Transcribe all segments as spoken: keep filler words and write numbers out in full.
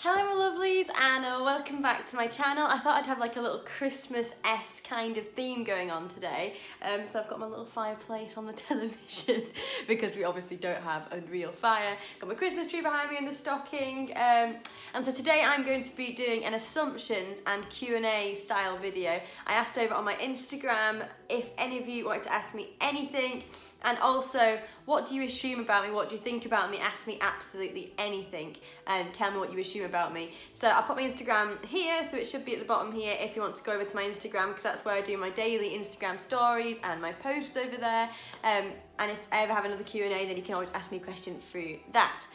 Hello my lovelies and welcome back to my channel. I thought I'd have like a little Christmas-esque kind of theme going on today. Um, so I've got my little fireplace on the television because we obviously don't have a real fire. Got my Christmas tree behind me in the stocking. Um, and so today I'm going to be doing an assumptions and Q and A style video. I asked over on my Instagram if any of you wanted to ask me anything. And also, what do you assume about me? What do you think about me? Ask me absolutely anything and tell me what you assume about me. So I'll put my Instagram here, so it should be at the bottom here if you want to go over to my Instagram, because that's where I do my daily Instagram stories and my posts over there. Um, and if I ever have another Q and A, then you can always ask me questions through that.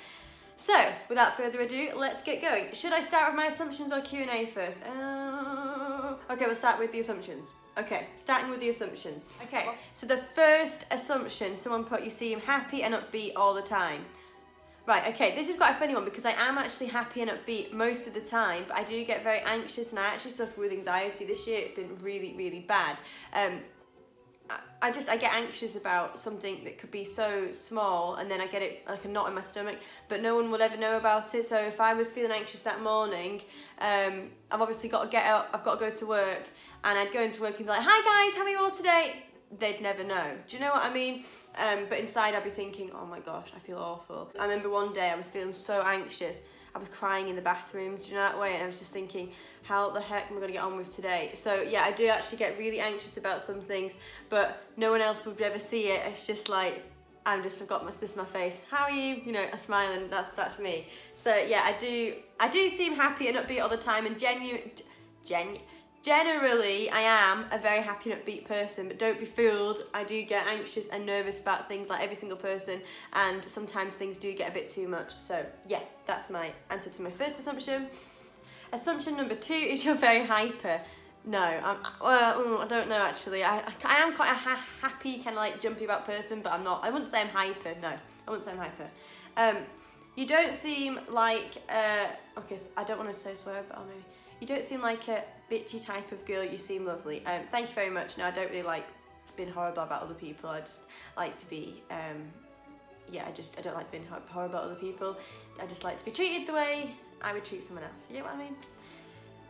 So without further ado, let's get going. Should I start with my assumptions or Q and A first? Uh, okay, we'll start with the assumptions. Okay, starting with the assumptions. Okay, so the first assumption, someone put, you seem happy and upbeat all the time. Right, okay, this is quite a funny one because I am actually happy and upbeat most of the time, but I do get very anxious and I actually suffer with anxiety this year. It's been really, really bad. Um, I just, I get anxious about something that could be so small and then I get it like a knot in my stomach, but no one will ever know about it. So if I was feeling anxious that morning, um, I've obviously got to get up, I've got to go to work, and I'd go into work and be like, hi guys, how are you all today? They'd never know. Do you know what I mean? Um, but inside I'd be thinking, oh my gosh, I feel awful. I remember one day I was feeling so anxious. I was crying in the bathroom, do you know that way? And I was just thinking, how the heck am I gonna get on with today? So yeah, I do actually get really anxious about some things, but no one else would ever see it. It's just like, I'm just, I've got my, this is my face. How are you? You know, I smile and that's, that's me. So yeah, I do, I do seem happy and upbeat all the time, and genuine, gen, generally I am a very happy and upbeat person, but don't be fooled. I do get anxious and nervous about things like every single person, and sometimes things do get a bit too much. So yeah, that's my answer to my first assumption. Assumption number two is you're very hyper. No, I'm, well, I don't know actually. I, I am quite a ha happy, kind of like jumpy about person, but I'm not, I wouldn't say I'm hyper, no. I wouldn't say I'm hyper. Um, you don't seem like, uh, okay, so I don't want to say swear, but I'll maybe. You don't seem like a bitchy type of girl, you seem lovely. Um, thank you very much. No, I don't really like being horrible about other people. I just like to be, um, yeah, I just, I don't like being horrible about other people. I just like to be treated the way I would treat someone else. You know what I mean?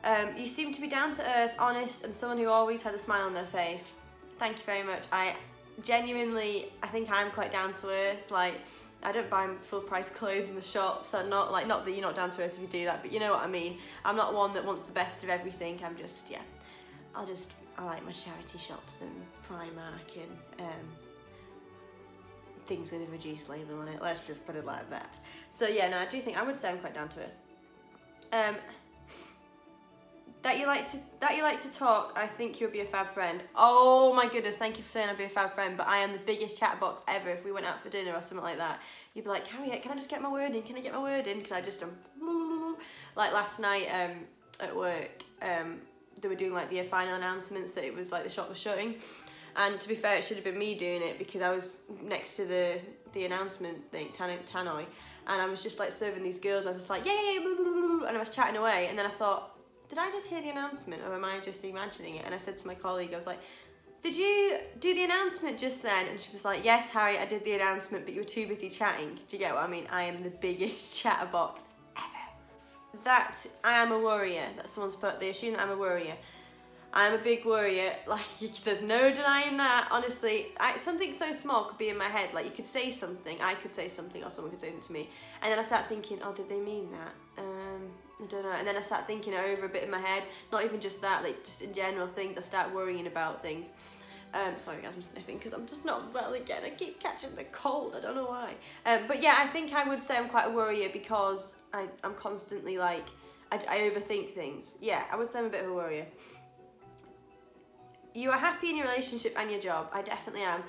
Um, you seem to be down to earth, honest, and someone who always has a smile on their face. Thank you very much. I genuinely, I think I'm quite down to earth. Like, I don't buy full price clothes in the shops. I'm not like, not that you're not down to earth if you do that, but you know what I mean. I'm not one that wants the best of everything. I'm just, yeah, I'll just, I like my charity shops and Primark and um, things with a reduced label on it. Let's just put it like that. So yeah, no, I do think, I would say I'm quite down to earth. Um, that you like to that you like to talk. I think you'll be a fab friend. Oh my goodness, thank you for saying I'll be a fab friend, but I am the biggest chat box ever. If we went out for dinner or something like that, you'd be like, Harriet, can I just get my word in? Can I get my word in? Because I just um like last night um at work um they were doing like the final announcements that it was like the shop was shutting, and to be fair it should have been me doing it because I was next to the the announcement thing, Tannoy, and I was just like serving these girls. I was just like, yeah, yeah, blah, blah, blah, blah, and I was chatting away, and then I thought, did I just hear the announcement or am I just imagining it? And I said to my colleague, I was like, did you do the announcement just then? And she was like, yes, Harriet, I did the announcement, but you were too busy chatting. Do you get what I mean? I am the biggest chatterbox ever. That I am a worrier. That someone's put, they assume that I'm a worrier. I'm a big worrier, like there's no denying that, honestly. I, something so small could be in my head, like you could say something, I could say something, or someone could say something to me, and then I start thinking, oh, did they mean that? Um, I don't know, and then I start thinking over a bit in my head, not even just that, like just in general things, I start worrying about things. Um, sorry guys, I'm sniffing, because I'm just not well again, I keep catching the cold, I don't know why. Um, but yeah, I think I would say I'm quite a worrier because I, I'm constantly like, I, I overthink things. Yeah, I would say I'm a bit of a worrier. You are happy in your relationship and your job. I definitely am.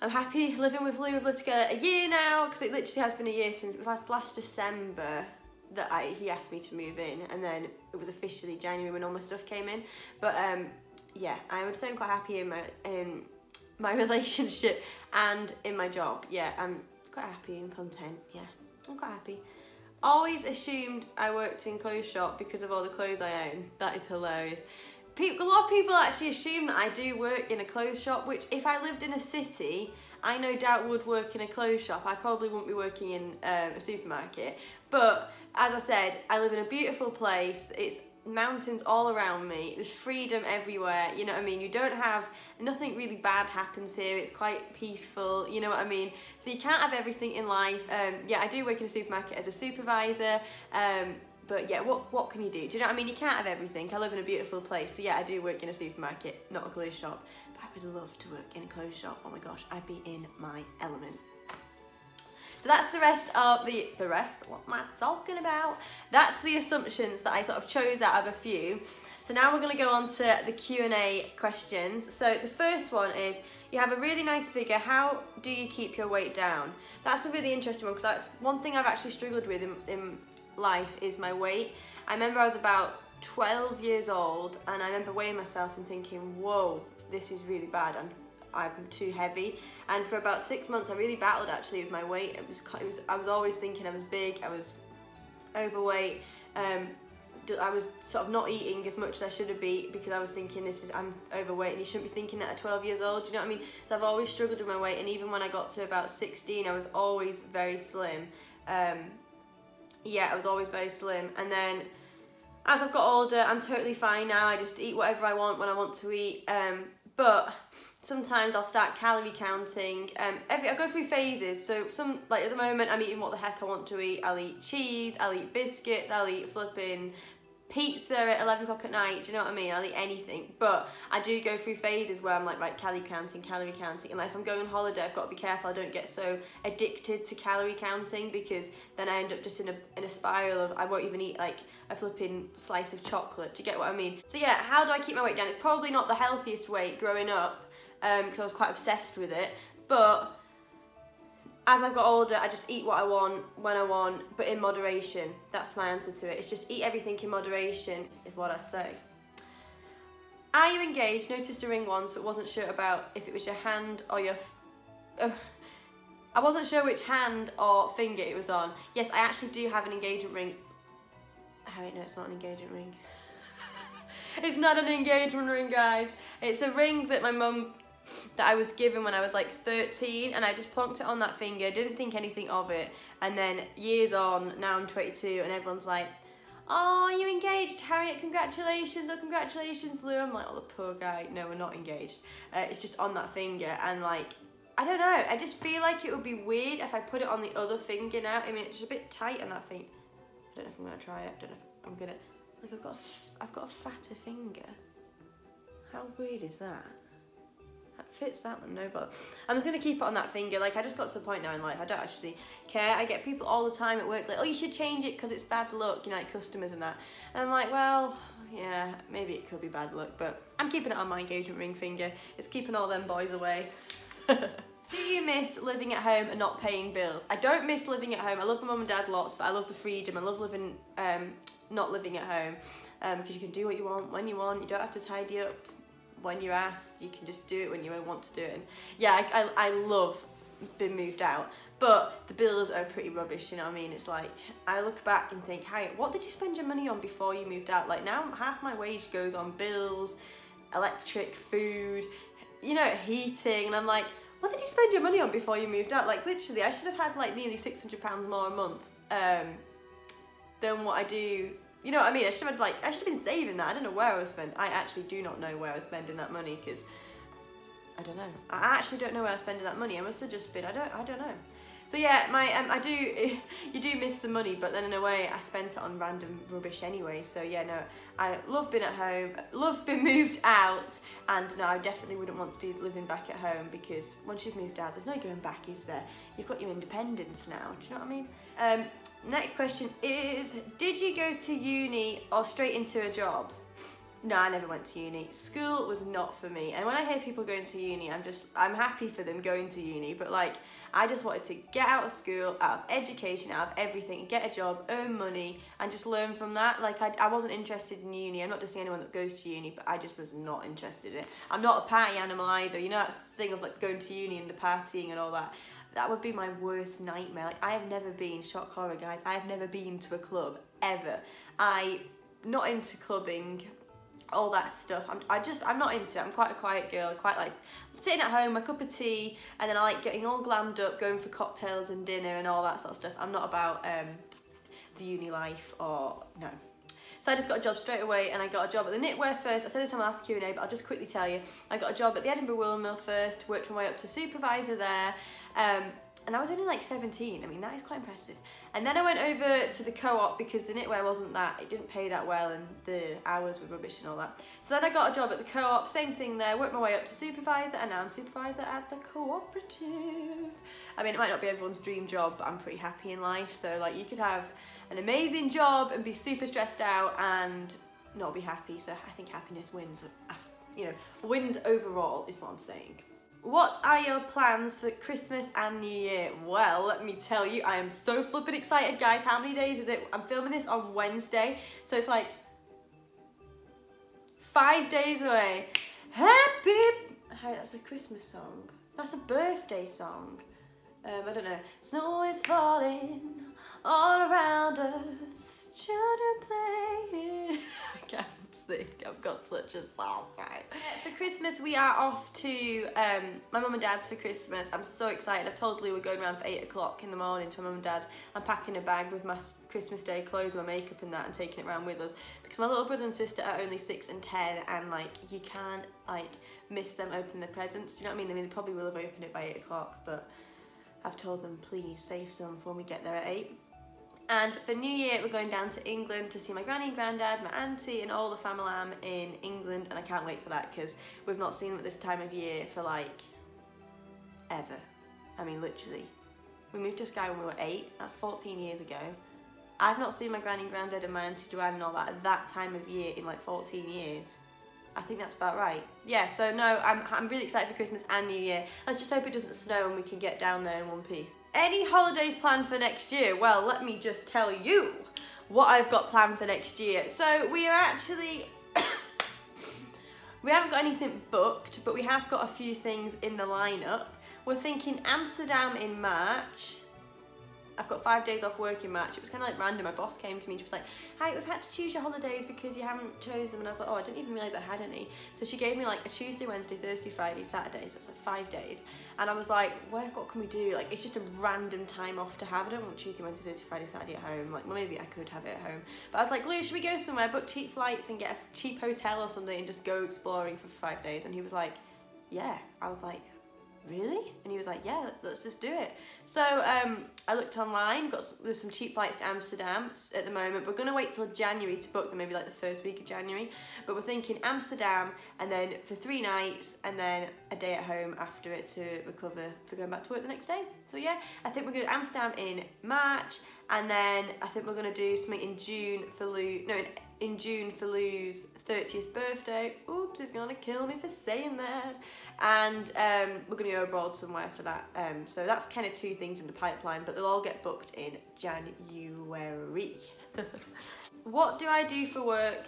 I'm happy living with Lou. We've lived together a year now, because it literally has been a year since, it was last, last December that I, he asked me to move in, and then it was officially January when all my stuff came in. But um, yeah, I would say I'm quite happy in my, in my relationship and in my job. Yeah, I'm quite happy and content. Yeah, I'm quite happy. Always assumed I worked in clothes shop because of all the clothes I own. That is hilarious. People, a lot of people actually assume that I do work in a clothes shop, which if I lived in a city, I no doubt would work in a clothes shop. I probably wouldn't be working in um, a supermarket, but as I said, I live in a beautiful place. It's mountains all around me, there's freedom everywhere, you know what I mean? You don't have, nothing really bad happens here, it's quite peaceful, you know what I mean? So you can't have everything in life. Um, yeah, I do work in a supermarket as a supervisor, um, but yeah, what, what can you do? Do you know what I mean? You can't have everything. I live in a beautiful place, so yeah, I do work in a supermarket, not a clothes shop, but I would love to work in a clothes shop. Oh my gosh, I'd be in my element. So that's the rest of the, the rest, what am I talking about? That's the assumptions that I sort of chose out of a few. So now we're gonna go on to the Q and A questions. So the first one is, you have a really nice figure, how do you keep your weight down? That's a really interesting one, because that's one thing I've actually struggled with in, in life is my weight. I remember I was about twelve years old and I remember weighing myself and thinking, whoa, this is really bad. I'm I'm too heavy, and for about six months I really battled actually with my weight. It was, it was I was always thinking I was big, I was overweight, um, I was sort of not eating as much as I should have been because I was thinking this is I'm overweight, and you shouldn't be thinking that at twelve years old. Do you know what I mean? So I've always struggled with my weight, and even when I got to about sixteen, I was always very slim. Um, yeah, I was always very slim, and then as I've got older, I'm totally fine now. I just eat whatever I want when I want to eat. Um, But sometimes I'll start calorie counting. Um, every I go through phases. So some like at the moment I'm eating what the heck I want to eat. I'll eat cheese. I'll eat biscuits. I'll eat flipping pizza at eleven o'clock at night. Do you know what I mean? I'll eat anything. But I do go through phases where I'm like right, calorie counting, calorie counting. And like if I'm going on holiday, I've got to be careful. I don't get so addicted to calorie counting, because then I end up just in a in a spiral of I won't even eat like a flipping slice of chocolate. Do you get what I mean? So yeah, how do I keep my weight down? It's probably not the healthiest weight growing up, um, because I was quite obsessed with it. But as I've got older, I just eat what I want, when I want, but in moderation. That's my answer to it. It's just eat everything in moderation is what I say. Are you engaged? Noticed a ring once, but wasn't sure about if it was your hand or your... Uh, I wasn't sure which hand or finger it was on. Yes, I actually do have an engagement ring. Harriet, no, it's not an engagement ring. It's not an engagement ring, guys. It's a ring that my mum, that I was given when I was like thirteen, and I just plonked it on that finger, didn't think anything of it. And then years on, now I'm twenty-two, and everyone's like, oh, are you engaged, Harriet? Congratulations, or oh, congratulations, Lou. I'm like, oh, the poor guy. No, we're not engaged. Uh, it's just on that finger, and like, I don't know. I just feel like it would be weird if I put it on the other finger now. I mean, it's just a bit tight on that finger. I don't know if I'm gonna try it. I don't know if I'm gonna. Look, I've got, a, I've got a fatter finger. How weird is that? That fits that one, no, but I'm just gonna keep it on that finger. Like, I just got to a point now in life I don't actually care. I get people all the time at work like, oh, you should change it because it's bad luck, you know, like customers and that. And I'm like, well, yeah, maybe it could be bad luck, but I'm keeping it on my engagement ring finger. It's keeping all them boys away. Do you miss living at home and not paying bills? I don't miss living at home. I love my mum and dad lots, but I love the freedom. I love living, um, not living at home, um, because you can do what you want, when you want. You don't have to tidy up when you're asked. You can just do it when you want to do it. And yeah, I, I, I love being moved out, but the bills are pretty rubbish, you know what I mean? It's like, I look back and think, hey, what did you spend your money on before you moved out? Like now, half my wage goes on bills, electric, food, you know, heating, and I'm like, what did you spend your money on before you moved out? Like literally, I should have had like nearly six hundred pounds more a month um, than what I do. You know what I mean? I should have like, I should have been saving that. I don't know where I was spending. I actually do not know where I was spending that money, because I don't know. I actually don't know where I was spending that money. I must have just been, I don't, I don't know. So yeah, my um, I do, you do miss the money, but then in a way I spent it on random rubbish anyway. So yeah, no, I love being at home, love being moved out, and no, I definitely wouldn't want to be living back at home, because once you've moved out, there's no going back, is there? You've got your independence now, do you know what I mean? Um, next question is, did you go to uni or straight into a job? No, I never went to uni. School was not for me. And when I hear people going to uni, I'm just, I'm happy for them going to uni, but like, I just wanted to get out of school, out of education, out of everything, get a job, earn money, and just learn from that. Like, I, I wasn't interested in uni. I'm not just saying anyone that goes to uni, but I just was not interested in it. I'm not a party animal either. You know that thing of like going to uni and the partying and all that? That would be my worst nightmare. Like, I have never been, shock horror guys, I have never been to a club, ever. I, not into clubbing, all that stuff. I'm, I just, I'm not into it. I'm quite a quiet girl. I quite like sitting at home, my cup of tea, and then I like getting all glammed up, going for cocktails and dinner and all that sort of stuff. I'm not about um, the uni life or no. So I just got a job straight away, and I got a job at the knitwear first. I said this on my last Q and A, but I'll just quickly tell you. I got a job at the Edinburgh Woollen Mill first, worked my way up to supervisor there, um, and I was only like seventeen. I mean, that is quite impressive. And then I went over to the co-op because the knitwear wasn't that, it didn't pay that well and the hours were rubbish and all that. So then I got a job at the co-op, same thing there, worked my way up to supervisor, and now I'm supervisor at the cooperative. I mean, it might not be everyone's dream job, but I'm pretty happy in life. So like, you could have an amazing job and be super stressed out and not be happy. So I think happiness wins, you know, wins overall is what I'm saying. What are your plans for Christmas and New Year? Well, let me tell you, I am so flippin' excited, guys. How many days is it? I'm filming this on Wednesday, so it's like five days away. Happy... Hey, that's a Christmas song. That's a birthday song. Um, I don't know. Snow is falling all around us. Children playing. I can't sing. I've got such a soft vibe. For Christmas, we are off to um, my mum and dad's for Christmas. I'm so excited. I've told Lou we're going around for eight o'clock in the morning to my mum and dad's. I'm packing a bag with my Christmas Day clothes, my makeup and that, and taking it around with us, because my little brother and sister are only six and ten, and like, you can't like miss them opening their presents. Do you know what I mean? I mean, they probably will have opened it by eight o'clock, but I've told them, please save some for when we get there at eight. And for New Year, we're going down to England to see my granny and granddad, my auntie and all the family in England, and I can't wait for that because we've not seen them at this time of year for like ever. I mean, literally. We moved to Skye when we were eight, that's fourteen years ago. I've not seen my granny and granddad and my auntie Joanne and all that at that time of year in like fourteen years. I think that's about right. Yeah, so no, I'm, I'm really excited for Christmas and New Year. Let's just hope it doesn't snow and we can get down there in one piece. Any holidays planned for next year? Well, let me just tell you what I've got planned for next year. So we are actually, we haven't got anything booked, but we have got a few things in the lineup. We're thinking Amsterdam in March. I've got five days off work in March. It was kind of like random. My boss came to me and she was like, hi, we've had to choose your holidays because you haven't chosen them. And I was like, oh, I didn't even realise I had any. So she gave me like a Tuesday, Wednesday, Thursday, Friday, Saturday. So it's like five days. And I was like, work, what can we do? Like, it's just a random time off to have. I don't want Tuesday, Wednesday, Thursday, Friday, Saturday at home. Like, well, maybe I could have it at home. But I was like, Lou, should we go somewhere, book cheap flights and get a cheap hotel or something and just go exploring for five days? And he was like, yeah. I was like, really? And he was like, yeah, let's just do it. So um, I looked online, got some, there's some cheap flights to Amsterdam at the moment. We're gonna wait till January to book them, maybe like the first week of January. But we're thinking Amsterdam, and then for three nights, and then a day at home after it to recover for going back to work the next day. So yeah, I think we're gonna do Amsterdam in March, and then I think we're gonna do something in June for Lou, no, in, in June for Lou's thirtieth birthday. Oops, he's gonna kill me for saying that. And um, we're gonna go abroad somewhere for that. Um, so that's kind of two things in the pipeline, but they'll all get booked in January. What do I do for work?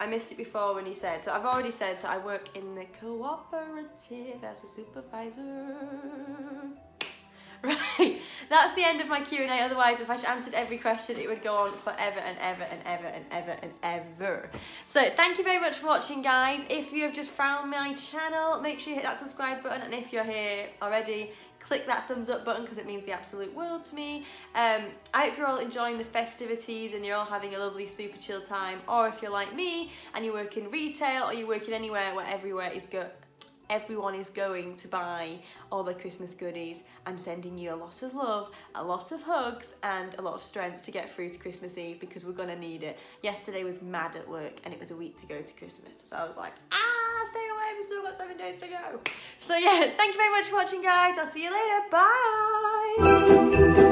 I missed it before when he said, so I've already said, so I work in the cooperative as a supervisor. Right, that's the end of my Q and A. Otherwise, if I answered every question, it would go on forever and ever and ever and ever and ever. So thank you very much for watching, guys. If you have just found my channel, make sure you hit that subscribe button, and if you're here already, click that thumbs up button because it means the absolute world to me. Um, I hope you're all enjoying the festivities and you're all having a lovely super chill time, or if you're like me and you work in retail or you work in anywhere where everywhere is good. Everyone is going to buy all the Christmas goodies. I'm sending you a lot of love, a lot of hugs, and a lot of strength to get through to Christmas Eve because we're gonna need it. Yesterday was mad at work and it was a week to go to Christmas. So I was like, ah, stay away, we've still got seven days to go. So yeah, thank you very much for watching, guys. I'll see you later, bye.